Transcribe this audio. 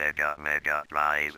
Sega Mega Drive.